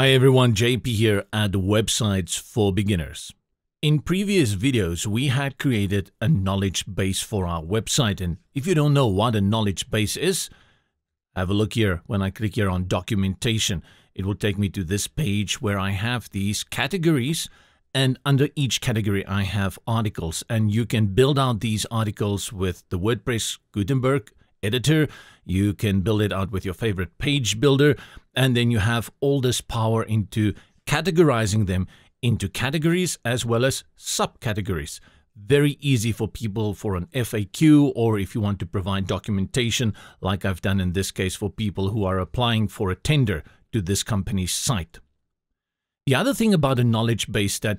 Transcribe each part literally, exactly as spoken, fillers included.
Hi everyone, J P here at Websites for Beginners. In previous videos, we had created a knowledge base for our website. And if you don't know what a knowledge base is, have a look here. When I click here on documentation, it will take me to this page where I have these categories. And under each category, I have articles. And you can build out these articles with the WordPress Gutenberg Editor. You can build it out with your favorite page builder, and then you have all this power into categorizing them into categories as well as subcategories. Very easy for people for an F A Q, or if you want to provide documentation like I've done in this case for people who are applying for a tender to this company's site. The other thing about a knowledge base that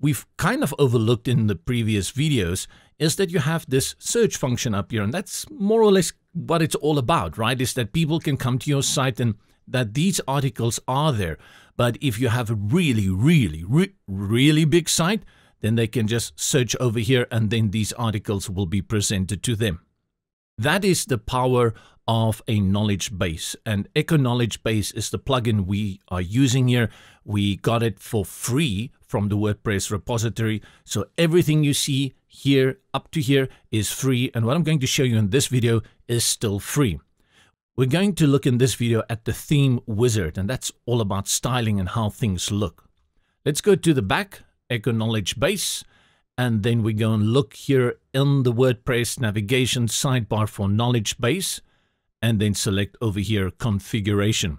we've kind of overlooked in the previous videos is that you have this search function up here, and that's more or less what it's all about, right? Is that people can come to your site and that these articles are there. But if you have a really, really, re really big site, then they can just search over here and then these articles will be presented to them. That is the power of a knowledge base, and Echo Knowledge Base is the plugin we are using here. We got it for free from the WordPress repository. So everything you see here up to here is free. And what I'm going to show you in this video is still free. We're going to look in this video at the theme wizard, and that's all about styling and how things look. Let's go to the back, Echo Knowledge Base, and then we go and look here in the WordPress navigation sidebar for knowledge base, and then select over here configuration.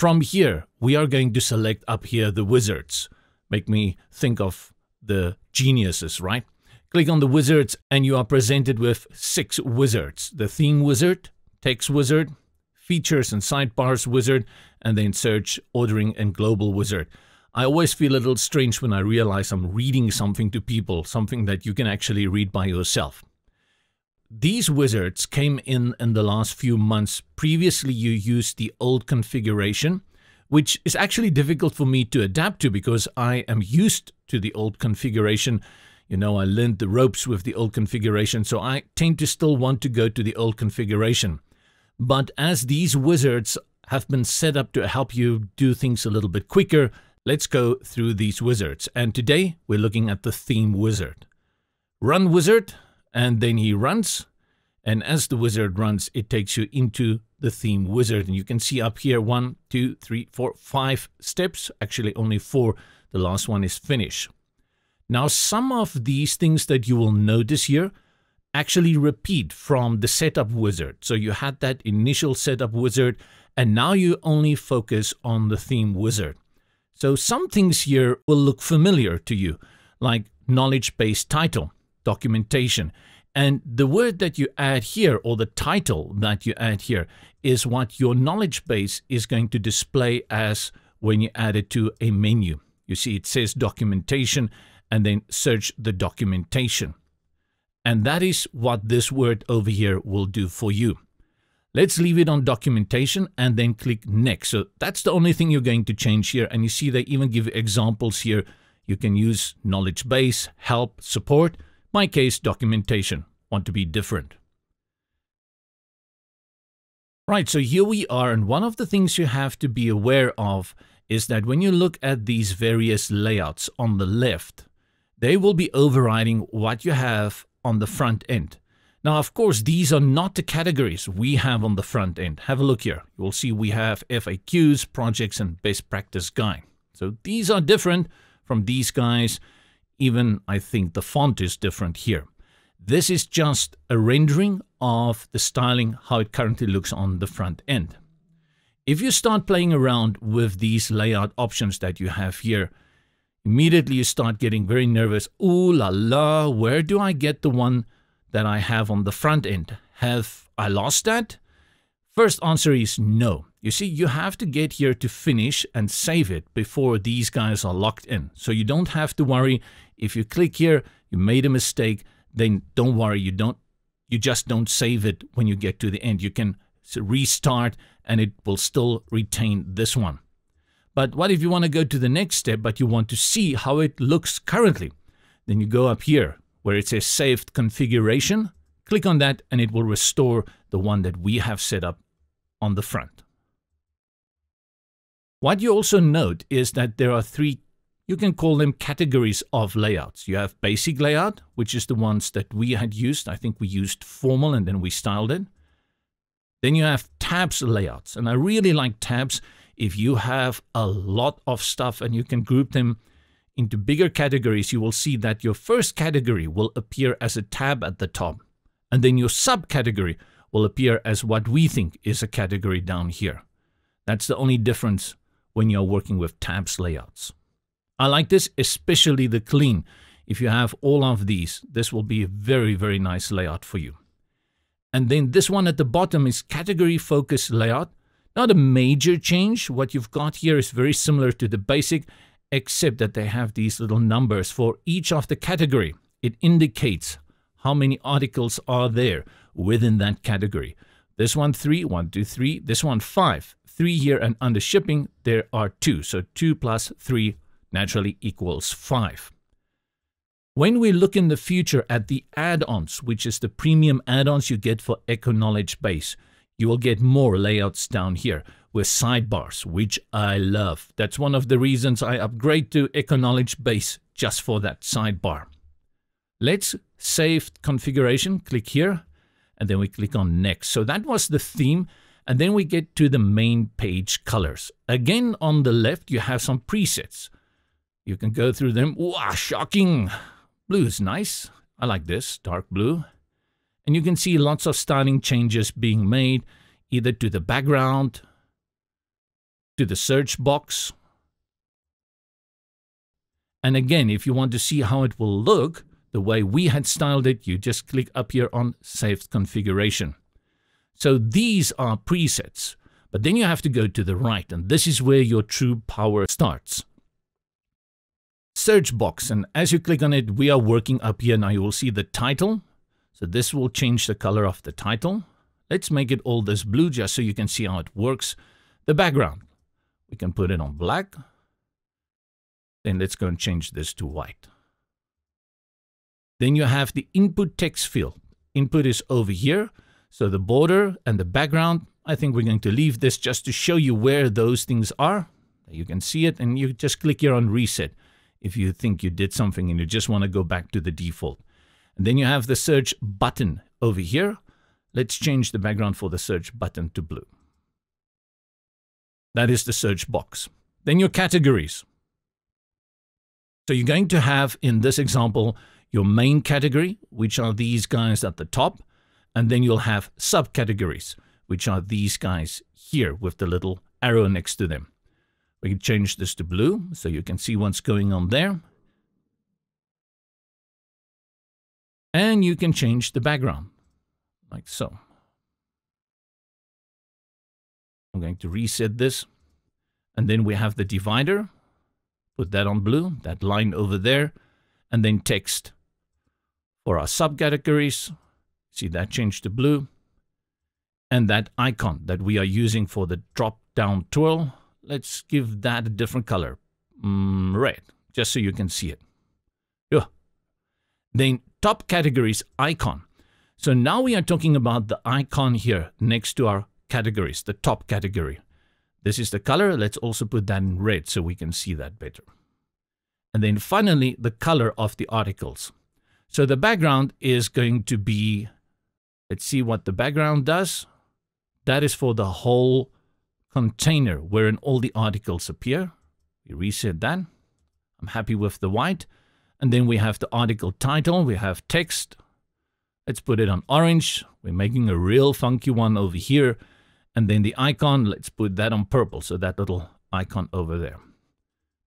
From here, we are going to select up here the wizards. Make me think of the geniuses, right? Click on the wizards and you are presented with six wizards. The theme wizard, text wizard, features and sidebars wizard, and then search, ordering, and global wizard. I always feel a little strange when I realize I'm reading something to people, something that you can actually read by yourself. These wizards came in in the last few months. Previously, you used the old configuration, which is actually difficult for me to adapt to because I am used to the old configuration. You know, I learned the ropes with the old configuration, so I tend to still want to go to the old configuration. But as these wizards have been set up to help you do things a little bit quicker, let's go through these wizards. And today, we're looking at the theme wizard. Run wizard. And then he runs, and as the wizard runs, it takes you into the theme wizard. And you can see up here, one, two, three, four, five steps, actually only four. The last one is finish. Now, some of these things that you will notice here actually repeat from the setup wizard. So you had that initial setup wizard, and now you only focus on the theme wizard. So some things here will look familiar to you, like knowledge base title, documentation, and the word that you add here or the title that you add here is what your knowledge base is going to display as when you add it to a menu. You see it says documentation and then search the documentation, and that is what this word over here will do for you. Let's leave it on documentation and then click next. So that's the only thing you're going to change here, and you see they even give examples here. You can use knowledge base, help, support. My case, documentation. Want to be different. Right, so here we are, and one of the things you have to be aware of is that when you look at these various layouts on the left, they will be overriding what you have on the front end. Now, of course, these are not the categories we have on the front end. Have a look here. You will see we have F A Qs, projects, and best practice guide. So these are different from these guys. Even, I think, the font is different here. This is just a rendering of the styling, how it currently looks on the front end. If you start playing around with these layout options that you have here, immediately you start getting very nervous. Ooh la la, where do I get the one that I have on the front end? Have I lost that? First answer is no. You see, you have to get here to finish and save it before these guys are locked in. So you don't have to worry. If you click here, you made a mistake, then don't worry. You don't, you just don't save it when you get to the end. You can restart and it will still retain this one. But what if you want to go to the next step, but you want to see how it looks currently? Then you go up here where it says saved configuration. Click on that and it will restore the one that we have set up on the front. What you also note is that there are three, you can call them categories of layouts. You have basic layout, which is the ones that we had used. I think we used formal and then we styled it. Then you have tabs layouts, and I really like tabs. If you have a lot of stuff and you can group them into bigger categories, you will see that your first category will appear as a tab at the top, and then your subcategory will appear as what we think is a category down here. That's the only difference when you're working with tabs layouts. I like this, especially the clean. If you have all of these, this will be a very, very nice layout for you. And then this one at the bottom is category focused layout. Not a major change. What you've got here is very similar to the basic, except that they have these little numbers for each of the category. It indicates how many articles are there within that category. This one three, one, two, three, this one five, three here, and under shipping there are two. So two plus three naturally equals five. When we look in the future at the add-ons, which is the premium add-ons you get for Echo Knowledge Base, you will get more layouts down here with sidebars, which I love. That's one of the reasons I upgrade to Echo Knowledge Base, just for that sidebar. Let's save configuration, click here, and then we click on next. So that was the theme, and then we get to the main page colors. Again, on the left, you have some presets. You can go through them. Wow, shocking. Blue is nice. I like this, dark blue. And you can see lots of styling changes being made, either to the background, to the search box. And again, if you want to see how it will look the way we had styled it, you just click up here on Saved Configuration. So these are presets, but then you have to go to the right, and this is where your true power starts. Search box, and as you click on it, we are working up here. Now you will see the title. So this will change the color of the title. Let's make it all this blue just so you can see how it works. The background, we can put it on black. Then let's go and change this to white. Then you have the input text field. Input is over here. So the border and the background, I think we're going to leave this just to show you where those things are. You can see it, and you just click here on reset if you think you did something and you just want to go back to the default. And then you have the search button over here. Let's change the background for the search button to blue. That is the search box. Then your categories. So you're going to have, in this example, your main category, which are these guys at the top. And then you'll have subcategories, which are these guys here with the little arrow next to them. We can change this to blue so you can see what's going on there. And you can change the background, like so. I'm going to reset this. And then we have the divider. Put that on blue, that line over there. And then text for our subcategories. See, that changed to blue. And that icon that we are using for the drop-down twirl, let's give that a different color. Mm, red, just so you can see it. Yeah. Then top categories icon. So now we are talking about the icon here next to our categories, the top category. This is the color. Let's also put that in red so we can see that better. And then finally, the color of the articles. So the background is going to be, let's see what the background does. That is for the whole container wherein all the articles appear. We reset that. I'm happy with the white. And then we have the article title, we have text. Let's put it on orange. We're making a real funky one over here. And then the icon, let's put that on purple. So that little icon over there.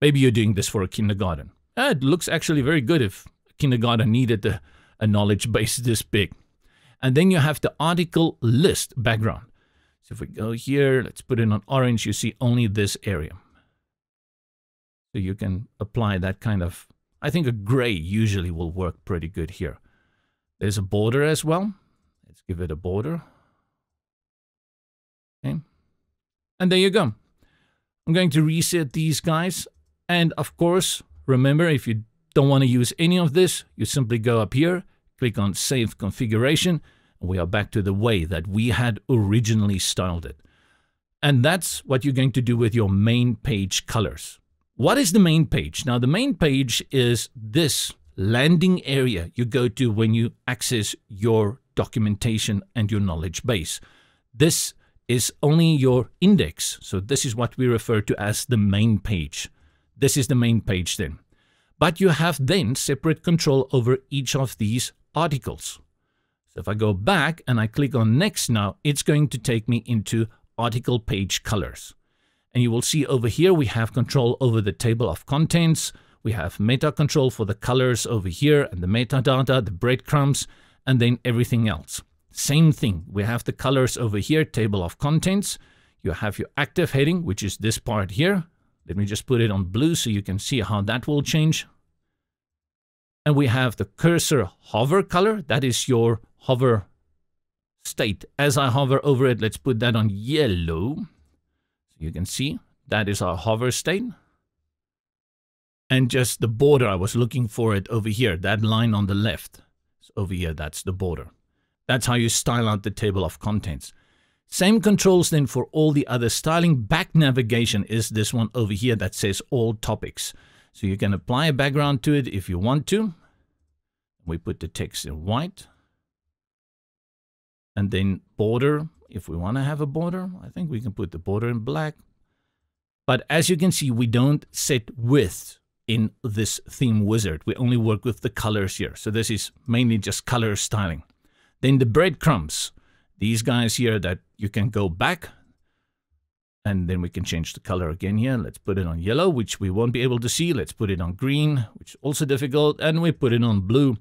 Maybe you're doing this for a kindergarten. Ah, it looks actually very good if a kindergarten needed a, a knowledge base this big. And then you have the article list background. So if we go here, let's put it on orange. You see only this area. So you can apply that kind of, I think a gray usually will work pretty good here. There's a border as well. Let's give it a border. Okay. And there you go. I'm going to reset these guys. And of course, remember, if you don't want to use any of this, you simply go up here, click on Save Configuration, and we are back to the way that we had originally styled it. And that's what you're going to do with your main page colors. What is the main page? Now, the main page is this landing area you go to when you access your documentation and your knowledge base. This is only your index. So this is what we refer to as the main page. This is the main page then. But you have then separate control over each of these articles. So if I go back and I click on next now, it's going to take me into article page colors. And you will see over here, we have control over the table of contents. We have meta control for the colors over here and the metadata, the breadcrumbs, and then everything else. Same thing. We have the colors over here, table of contents. You have your active heading, which is this part here. Let me just put it on blue so you can see how that will change. And we have the cursor hover color. That is your hover state. As I hover over it, let's put that on yellow. So you can see that is our hover state. And just the border, I was looking for it over here, that line on the left. So over here, that's the border. That's how you style out the table of contents. Same controls then for all the other styling. Back navigation is this one over here that says all topics. So you can apply a background to it if you want to. We put the text in white. And then border, if we want to have a border, I think we can put the border in black. But as you can see, we don't set width in this theme wizard. We only work with the colors here. So this is mainly just color styling. Then the breadcrumbs, these guys here that you can go back and then we can change the color again here. Let's put it on yellow, which we won't be able to see. Let's put it on green, which is also difficult. And we put it on blue.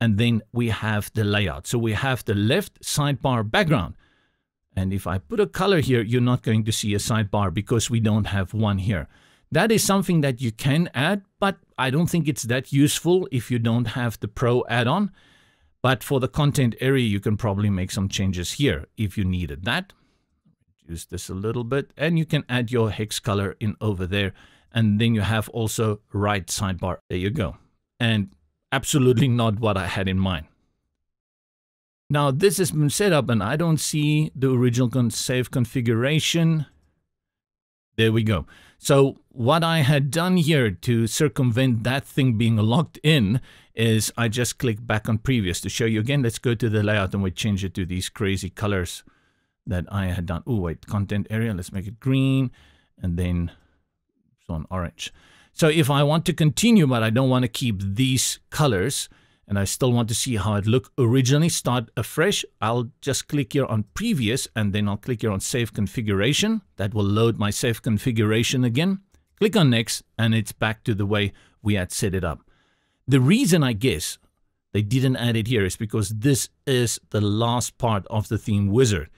And then we have the layout. So we have the left sidebar background. And if I put a color here, you're not going to see a sidebar because we don't have one here. That is something that you can add, but I don't think it's that useful if you don't have the Pro add-on. But for the content area, you can probably make some changes here if you needed that. Reduce this a little bit, and you can add your hex color in over there. And then you have also right sidebar. There you go. And absolutely not what I had in mind. Now, this has been set up, and I don't see the original con save configuration. There we go. So what I had done here to circumvent that thing being locked in is I just click back on previous to show you again. Let's go to the layout and we change it to these crazy colors that I had done. Oh, wait, content area. Let's make it green and then so on orange. So if I want to continue, but I don't want to keep these colors and I still want to see how it looked originally, start afresh. I'll just click here on previous and then I'll click here on save configuration. That will load my save configuration again. Click on next and it's back to the way we had set it up. The reason I guess they didn't add it here is because this is the last part of the theme wizard.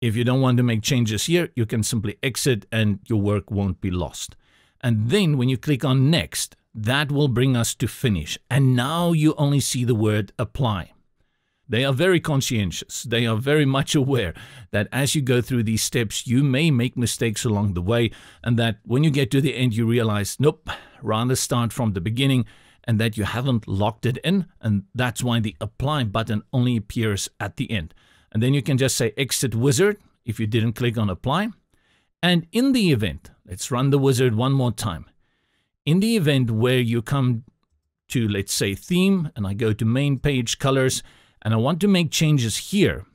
If you don't want to make changes here, you can simply exit and your work won't be lost. And then when you click on next, that will bring us to finish. And now you only see the word apply. They are very conscientious. They are very much aware that as you go through these steps, you may make mistakes along the way. And that when you get to the end, you realize, nope, rather start from the beginning and that you haven't locked it in. And that's why the apply button only appears at the end. And then you can just say exit wizard if you didn't click on apply. And in the event, let's run the wizard one more time. In the event where you come to, let's say, theme, and I go to main page colors, and I want to make changes here,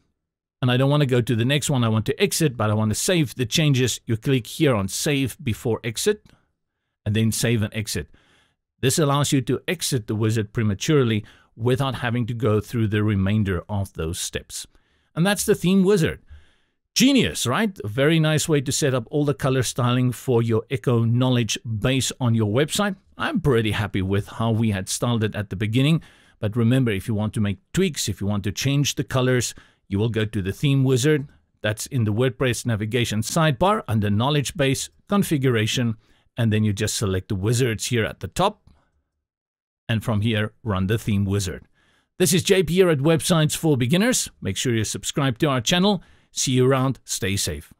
and I don't want to go to the next one, I want to exit, but I want to save the changes, you click here on save before exit, and then save and exit. This allows you to exit the wizard prematurely without having to go through the remainder of those steps. And that's the theme wizard. Genius, right? A very nice way to set up all the color styling for your Echo Knowledge Base on your website. I'm pretty happy with how we had styled it at the beginning. But remember, if you want to make tweaks, if you want to change the colors, you will go to the theme wizard. That's in the WordPress navigation sidebar under Knowledge Base, Configuration. And then you just select the wizards here at the top. And from here, run the theme wizard. This is J P here at Websites for Beginners. Make sure you subscribe to our channel. See you around. Stay safe.